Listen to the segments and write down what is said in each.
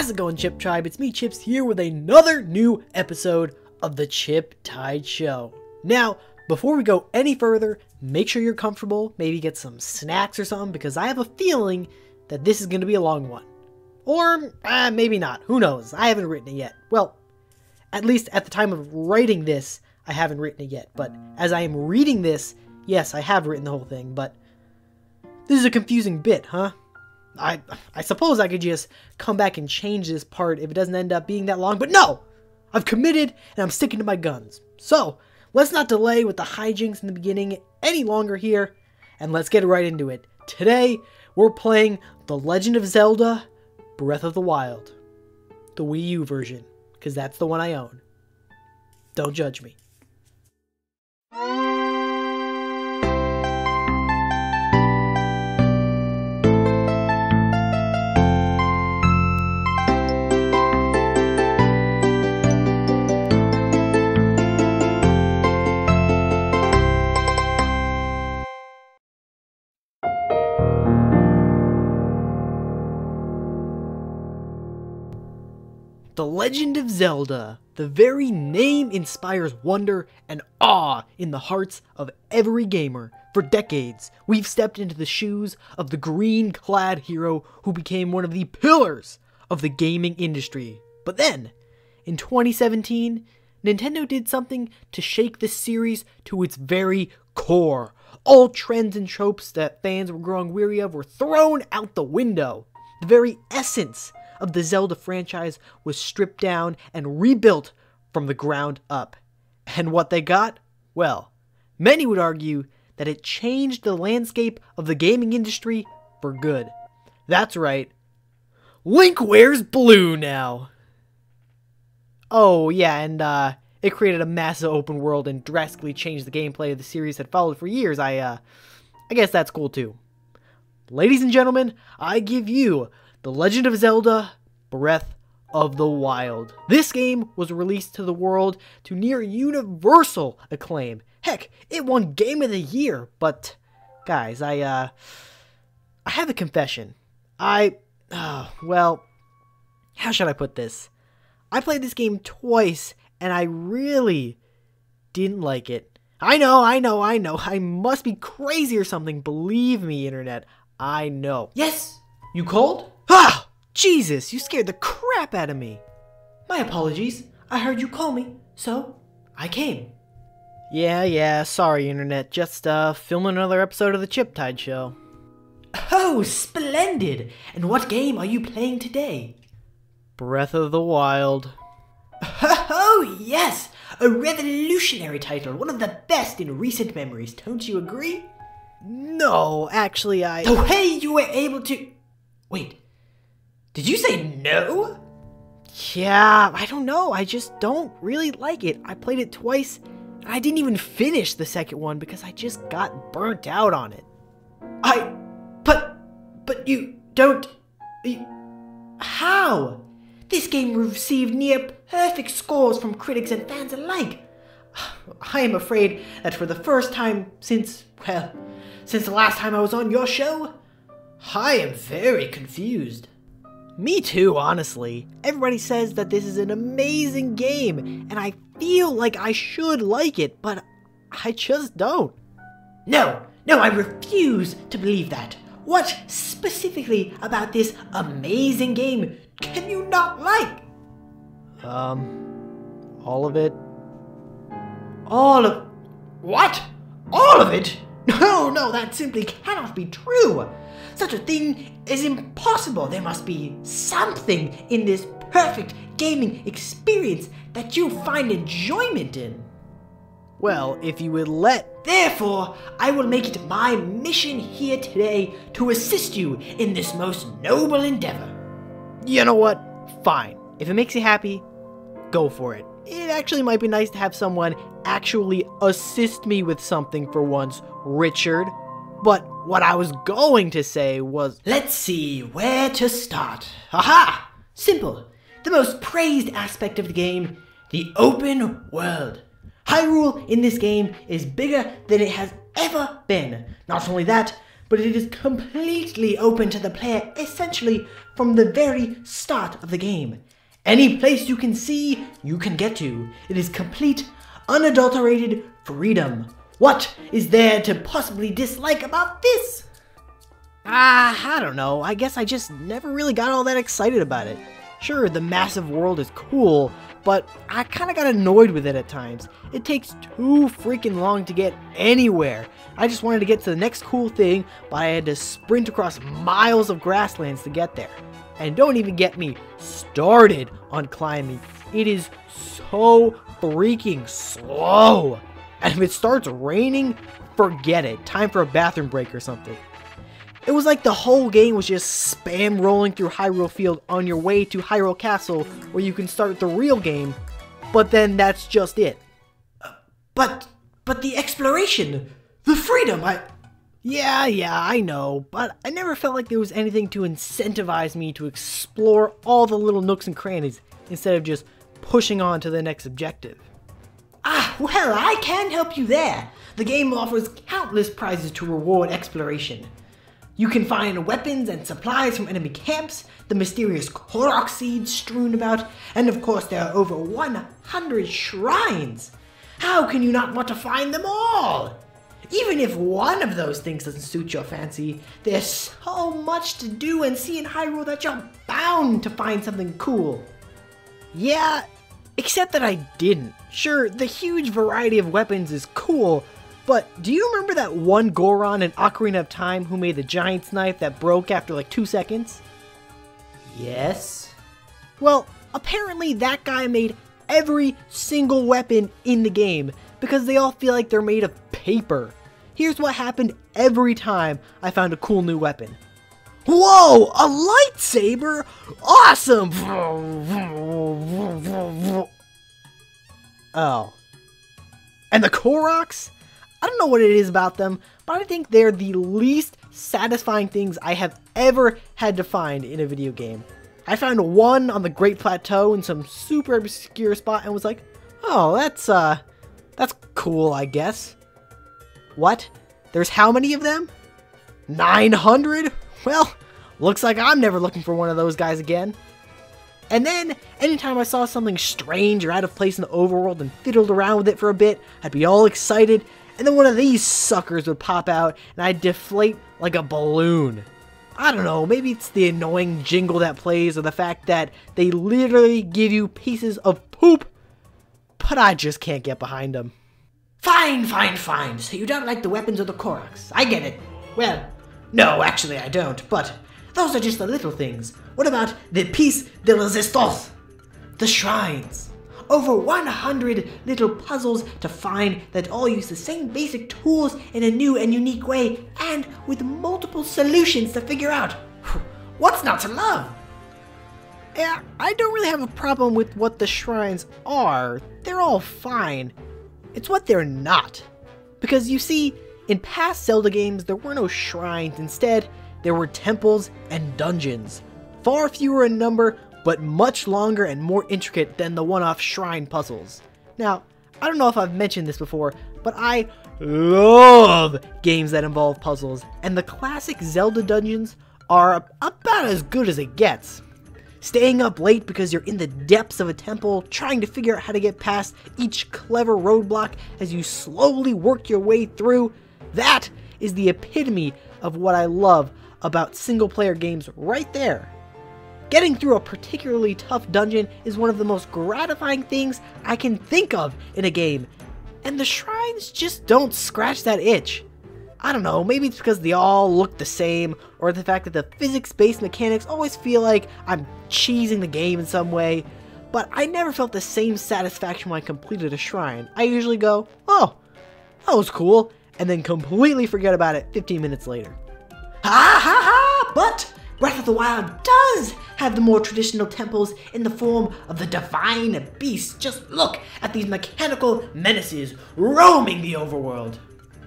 How's it going, Chiptribe? It's me, Chips, here with another new episode of The Chiptide Show. Now, before we go any further, make sure you're comfortable, maybe get some snacks or something, because I have a feeling that this is going to be a long one. Or, maybe not. Who knows? I haven't written it yet. Well, at least at the time of writing this, I haven't written it yet. But as I am reading this, yes, I have written the whole thing, but this is a confusing bit, huh? I suppose I could just come back and change this part if it doesn't end up being that long, but no! I've committed, and I'm sticking to my guns. So, let's not delay with the hijinks in the beginning any longer here, and let's get right into it. Today, we're playing The Legend of Zelda: Breath of the Wild. The Wii U version, because that's the one I own. Don't judge me. The Legend of Zelda. The very name inspires wonder and awe in the hearts of every gamer. For decades, we've stepped into the shoes of the green-clad hero who became one of the pillars of the gaming industry. But then, in 2017, Nintendo did something to shake this series to its very core. All trends and tropes that fans were growing weary of were thrown out the window. The very essence of the Zelda franchise was stripped down and rebuilt from the ground up. And what they got? Well, many would argue that it changed the landscape of the gaming industry for good. That's right. Link wears blue now! Oh yeah, and it created a massive open world and drastically changed the gameplay of the series that followed for years. I guess that's cool too. Ladies and gentlemen, I give you The Legend of Zelda: Breath of the Wild. This game was released to the world to near universal acclaim. Heck, it won Game of the Year, but guys, I have a confession. Well, how should I put this? I played this game twice and I really didn't like it. I know. I must be crazy or something. Believe me, internet. I know. Yes, you cold? Ah! Jesus, you scared the crap out of me. My apologies. I heard you call me, so I came. Yeah, sorry internet. Just filming another episode of the Chiptide Show. Oh, splendid! And what game are you playing today? Breath of the Wild. Oh, yes! A revolutionary title, one of the best in recent memories, don't you agree? No, actually I... The way you were able to... Wait. Did you say no? Yeah, I don't know. I just don't really like it. I played it twice, and I didn't even finish the second one because I just got burnt out on it. But you don't... How? This game received near-perfect scores from critics and fans alike. I am afraid that for the first time since, well, since the last time I was on your show, I am very confused. Me too, honestly. Everybody says that this is an amazing game, and I feel like I should like it, but I just don't. No, I refuse to believe that. What specifically about this amazing game can you not like? All of it. All of... What? All of it? No, that simply cannot be true. Such a thing is impossible. There must be something in this perfect gaming experience that you find enjoyment in. Well, if you would let... Therefore, I will make it my mission here today to assist you in this most noble endeavor. You know what? Fine. If it makes you happy, go for it. It actually might be nice to have someone actually assist me with something for once, Richard. But what I was going to say was... Let's see where to start. Aha! Simple. The most praised aspect of the game, the open world. Hyrule in this game is bigger than it has ever been. Not only that, but it is completely open to the player essentially from the very start of the game. Any place you can see, you can get to. It is complete, unadulterated freedom. What is there to possibly dislike about this? I don't know. I guess I just never really got all that excited about it. Sure, the massive world is cool, but I kinda got annoyed with it at times. It takes too freaking long to get anywhere. I just wanted to get to the next cool thing, but I had to sprint across miles of grasslands to get there. And don't even get me started on climbing. It is so freaking slow. And if it starts raining, forget it. Time for a bathroom break or something. It was like the whole game was just spam rolling through Hyrule Field on your way to Hyrule Castle where you can start the real game, but then that's just it. But the exploration, the freedom, Yeah, I know, but I never felt like there was anything to incentivize me to explore all the little nooks and crannies instead of just pushing on to the next objective. Ah, well, I can help you there. The game offers countless prizes to reward exploration. You can find weapons and supplies from enemy camps, the mysterious Korok seeds strewn about, and of course there are over 100 shrines. How can you not want to find them all? Even if one of those things doesn't suit your fancy, there's so much to do and see in Hyrule that you're bound to find something cool. Yeah, except that I didn't. Sure, the huge variety of weapons is cool, but do you remember that one Goron in Ocarina of Time who made the giant's knife that broke after like 2 seconds? Yes. Well, apparently that guy made every single weapon in the game because they all feel like they're made of paper. Here's what happened every time I found a cool new weapon. Whoa, a lightsaber? Awesome! Oh. And the Koroks? I don't know what it is about them, but I think they're the least satisfying things I have ever had to find in a video game. I found one on the Great Plateau in some super obscure spot and was like, oh, that's cool, I guess. What? There's how many of them? 900? Well, looks like I'm never looking for one of those guys again. And then, anytime I saw something strange or out of place in the overworld and fiddled around with it for a bit, I'd be all excited, and then one of these suckers would pop out, and I'd deflate like a balloon. I don't know, maybe it's the annoying jingle that plays, or the fact that they literally give you pieces of poop, but I just can't get behind them. Fine, so you don't like the weapons of the Koroks. I get it. Well, no, actually I don't, but those are just the little things. What about the piece de resistance? The shrines. Over 100 little puzzles to find that all use the same basic tools in a new and unique way and with multiple solutions to figure out. What's not to love? Yeah, I don't really have a problem with what the shrines are. They're all fine. It's what they're not. Because you see, in past Zelda games, there were no shrines. Instead, there were temples and dungeons. Far fewer in number, but much longer and more intricate than the one-off shrine puzzles. Now, I don't know if I've mentioned this before, but I love games that involve puzzles, and the classic Zelda dungeons are about as good as it gets. Staying up late because you're in the depths of a temple, trying to figure out how to get past each clever roadblock as you slowly work your way through, that is the epitome of what I love about single-player games right there. Getting through a particularly tough dungeon is one of the most gratifying things I can think of in a game, and the shrines just don't scratch that itch. I don't know, maybe it's because they all look the same, or the fact that the physics-based mechanics always feel like I'm cheesing the game in some way, but I never felt the same satisfaction when I completed a shrine. I usually go, oh, that was cool, and then completely forget about it 15 minutes later. But Breath of the Wild does have the more traditional temples in the form of the Divine Beasts. Just look at these mechanical menaces roaming the overworld.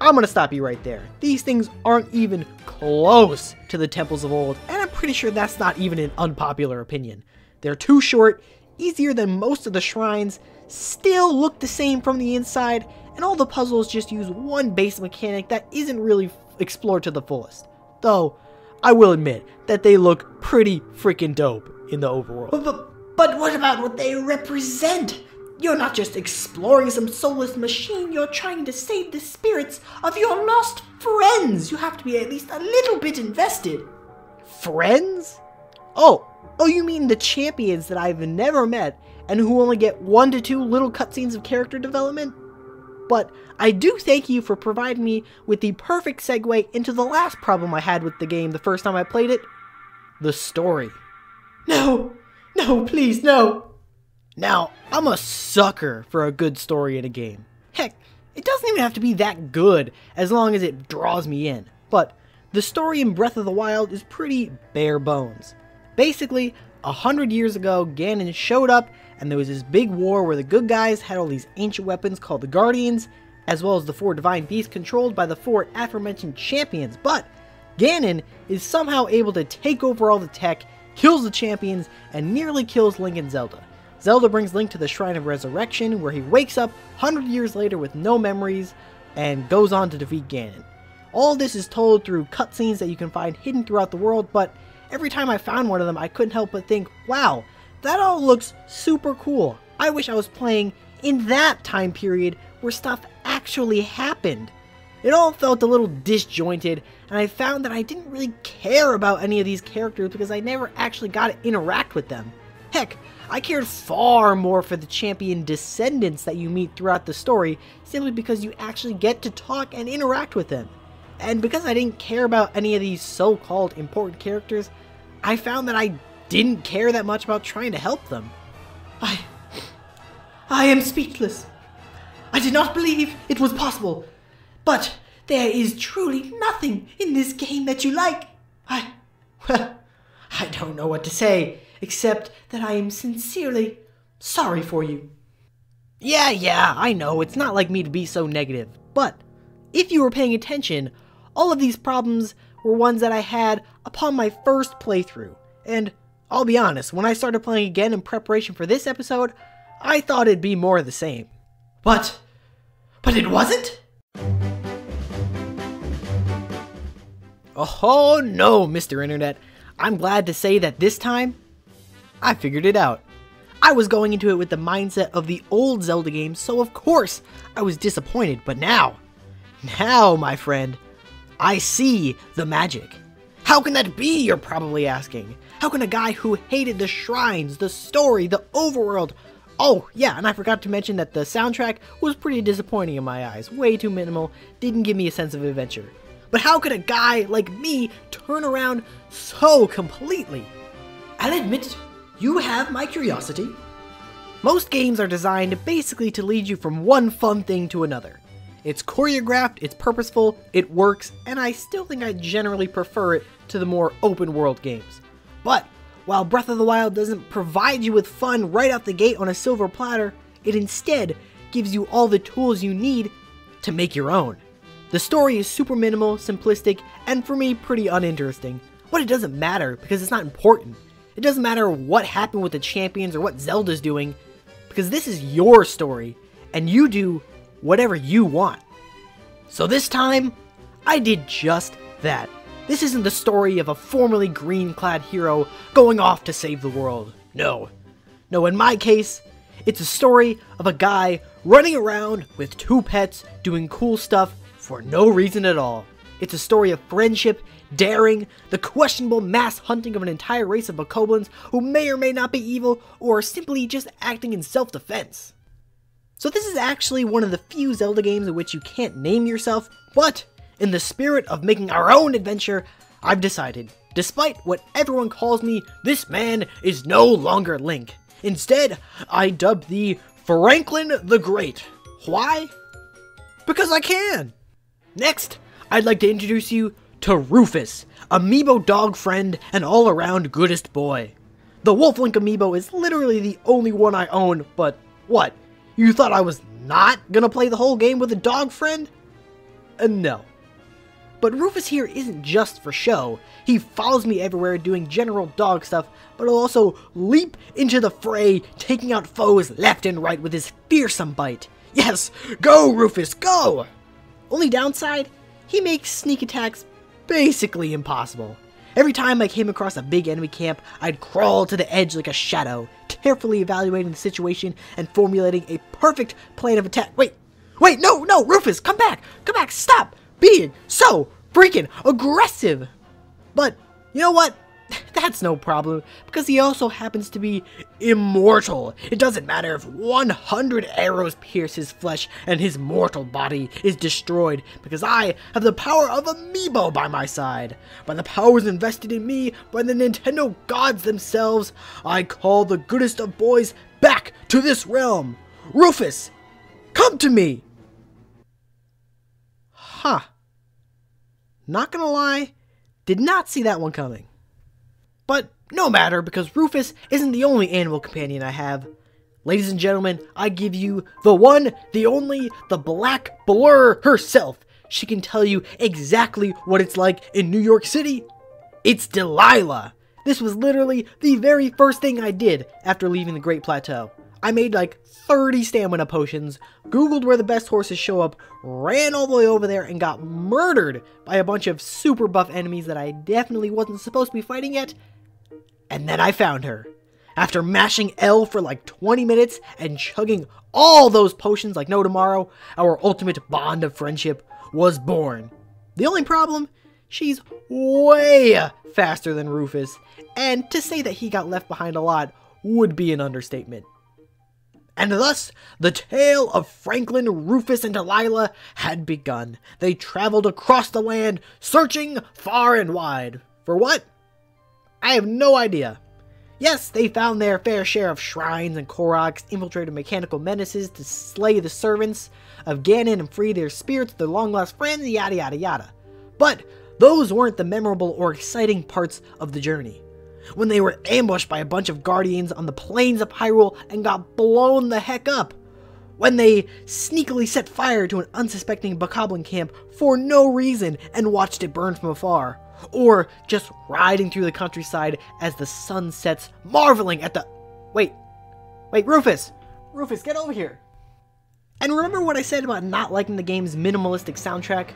I'm gonna stop you right there. These things aren't even close to the temples of old, and I'm pretty sure that's not even an unpopular opinion. They're too short, easier than most of the shrines, still look the same from the inside, and all the puzzles just use one basic mechanic that isn't really explored to the fullest. Though, I will admit that they look pretty freaking dope in the overworld. But what about what they represent? You're not just exploring some soulless machine, you're trying to save the spirits of your lost friends. You have to be at least a little bit invested. Friends? Oh, you mean the champions that I've never met and who only get 1 to 2 little cutscenes of character development? But I do thank you for providing me with the perfect segue into the last problem I had with the game the first time I played it, the story. No, please, no. Now, I'm a sucker for a good story in a game. Heck, it doesn't even have to be that good as long as it draws me in. But the story in Breath of the Wild is pretty bare bones. Basically, 100 years ago, Ganon showed up and there was this big war where the good guys had all these ancient weapons called the Guardians, as well as the 4 Divine Beasts controlled by the 4 aforementioned champions. But Ganon is somehow able to take over all the tech, kills the champions, and nearly kills Link and Zelda. Zelda brings Link to the Shrine of Resurrection, where he wakes up 100 years later with no memories and goes on to defeat Ganon. All this is told through cutscenes that you can find hidden throughout the world, but every time I found one of them, I couldn't help but think, wow, that all looks super cool. I wish I was playing in that time period where stuff actually happened. It all felt a little disjointed, and I found that I didn't really care about any of these characters because I never actually got to interact with them. Heck, I cared far more for the champion descendants that you meet throughout the story simply because you actually get to talk and interact with them. And because I didn't care about any of these so-called important characters, I found that I didn't care that much about trying to help them. I am speechless. I did not believe it was possible. But there is truly nothing in this game that you like. Well, I don't know what to say, except that I am sincerely sorry for you. Yeah, I know, it's not like me to be so negative, but if you were paying attention, all of these problems were ones that I had upon my first playthrough. And I'll be honest, when I started playing again in preparation for this episode, I thought it'd be more of the same. But it wasn't? Oh no, Mr. Internet. I'm glad to say that this time, I figured it out. I was going into it with the mindset of the old Zelda games, so of course I was disappointed, but now, my friend, I see the magic. How can that be, you're probably asking? How can a guy who hated the shrines, the story, the overworld... Oh, yeah, and I forgot to mention that the soundtrack was pretty disappointing in my eyes. Way too minimal, didn't give me a sense of adventure. But how could a guy like me turn around so completely? I'll admit, you have my curiosity. Most games are designed basically to lead you from one fun thing to another. It's choreographed, it's purposeful, it works, and I still think I generally prefer it to the more open world games. But while Breath of the Wild doesn't provide you with fun right out the gate on a silver platter, it instead gives you all the tools you need to make your own. The story is super minimal, simplistic, and for me, pretty uninteresting. But it doesn't matter, because it's not important. It doesn't matter what happened with the champions or what Zelda's doing, because this is your story, and you do whatever you want. So this time, I did just that. This isn't the story of a formerly green-clad hero going off to save the world. No, in my case, it's a story of a guy running around with 2 pets doing cool stuff for no reason at all. It's a story of friendship, daring, the questionable mass hunting of an entire race of bokoblins who may or may not be evil or are simply just acting in self-defense. So this is actually one of the few Zelda games in which you can't name yourself, but in the spirit of making our own adventure, I've decided, despite what everyone calls me, this man is no longer Link. Instead, I dub thee Franklin the Great. Why? Because I can! Next, I'd like to introduce you to Rufus, amiibo dog friend and all-around goodest boy. The Wolf Link amiibo is literally the only one I own, but what? You thought I was not gonna play the whole game with a dog friend? No. But Rufus here isn't just for show. He follows me everywhere doing general dog stuff, but he'll also leap into the fray, taking out foes left and right with his fearsome bite. Yes, go Rufus, go! Only downside, he makes sneak attacks basically impossible. Every time I came across a big enemy camp, I'd crawl to the edge like a shadow, carefully evaluating the situation and formulating a perfect plan of attack. Wait, no, Rufus, come back, stop being so freaking aggressive. But you know what? That's no problem, because he also happens to be immortal. It doesn't matter if 100 arrows pierce his flesh and his mortal body is destroyed, because I have the power of Amiibo by my side. By the powers invested in me by the Nintendo gods themselves, I call the goodest of boys back to this realm. Rufus, come to me! Huh. Not gonna lie, did not see that one coming. But no matter, because Rufus isn't the only animal companion I have. Ladies and gentlemen, I give you the one, the only, the Black Blur herself. She can tell you exactly what it's like in New York City. It's Delilah. This was literally the very first thing I did after leaving the Great Plateau. I made like 30 stamina potions, googled where the best horses show up, ran all the way over there, and got murdered by a bunch of super buff enemies that I definitely wasn't supposed to be fighting yet. And then I found her. After mashing L for like 20 minutes and chugging all those potions like no tomorrow, our ultimate bond of friendship was born. The only problem? She's way faster than Rufus, and to say that he got left behind a lot would be an understatement. And thus, the tale of Franklin, Rufus, and Delilah had begun. They traveled across the land, searching far and wide. For what? I have no idea. Yes, they found their fair share of shrines and Koroks, infiltrated mechanical menaces to slay the servants of Ganon and free their spirits, their long-lost friends, yada yada yada. But those weren't the memorable or exciting parts of the journey. When they were ambushed by a bunch of Guardians on the plains of Hyrule and got blown the heck up. When they sneakily set fire to an unsuspecting bokoblin camp for no reason and watched it burn from afar. Or just riding through the countryside as the sun sets, marveling at the... Wait, Rufus! Rufus, get over here! And remember what I said about not liking the game's minimalistic soundtrack?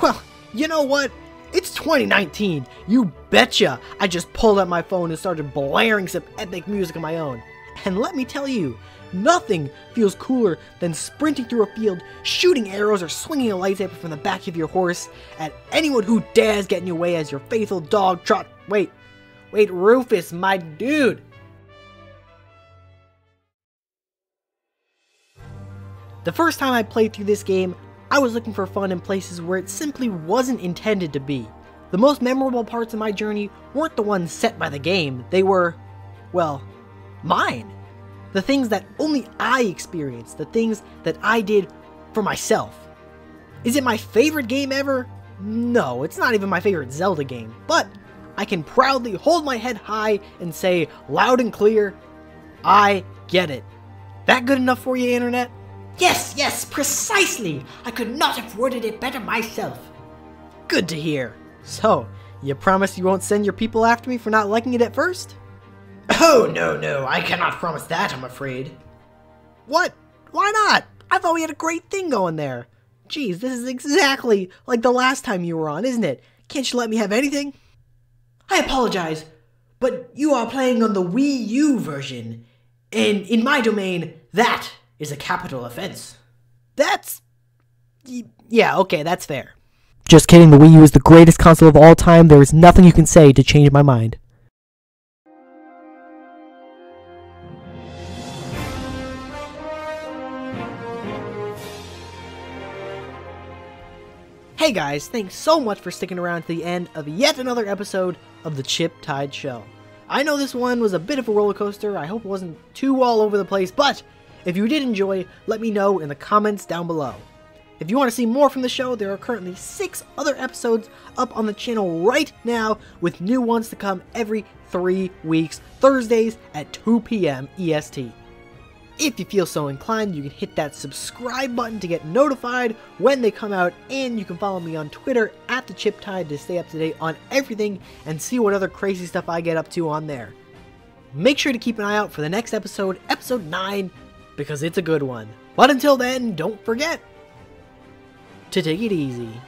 Well, you know what? It's 2019! You betcha! I just pulled out my phone and started blaring some epic music of my own. And let me tell you, nothing feels cooler than sprinting through a field, shooting arrows, or swinging a lightsaber from the back of your horse at anyone who dares get in your way as your faithful dog Trot. Wait, Rufus, my dude! The first time I played through this game, I was looking for fun in places where it simply wasn't intended to be. The most memorable parts of my journey weren't the ones set by the game, they were, well, mine. The things that only I experienced, the things that I did for myself. Is it my favorite game ever? No, it's not even my favorite Zelda game, but I can proudly hold my head high and say loud and clear, I get it. That good enough for you, Internet? Yes, precisely! I could not have worded it better myself. Good to hear. So, you promise you won't send your people after me for not liking it at first? Oh, no, I cannot promise that, I'm afraid. What? Why not? I thought we had a great thing going there. Geez, this is exactly like the last time you were on, isn't it? Can't you let me have anything? I apologize, but you are playing on the Wii U version, and in my domain, that is a capital offense. That's... yeah, okay, that's fair. Just kidding, the Wii U is the greatest console of all time. There is nothing you can say to change my mind. Hey guys, thanks so much for sticking around to the end of yet another episode of the Chiptide Show. I know this one was a bit of a roller coaster, I hope it wasn't too all over the place, but if you did enjoy, let me know in the comments down below. If you want to see more from the show, there are currently 6 other episodes up on the channel right now, with new ones to come every 3 weeks, Thursdays at 2 p.m. EST. If you feel so inclined, you can hit that subscribe button to get notified when they come out, and you can follow me on Twitter at TheChiptide to stay up to date on everything and see what other crazy stuff I get up to on there. Make sure to keep an eye out for the next episode, episode 9, because it's a good one. But until then, don't forget to take it easy.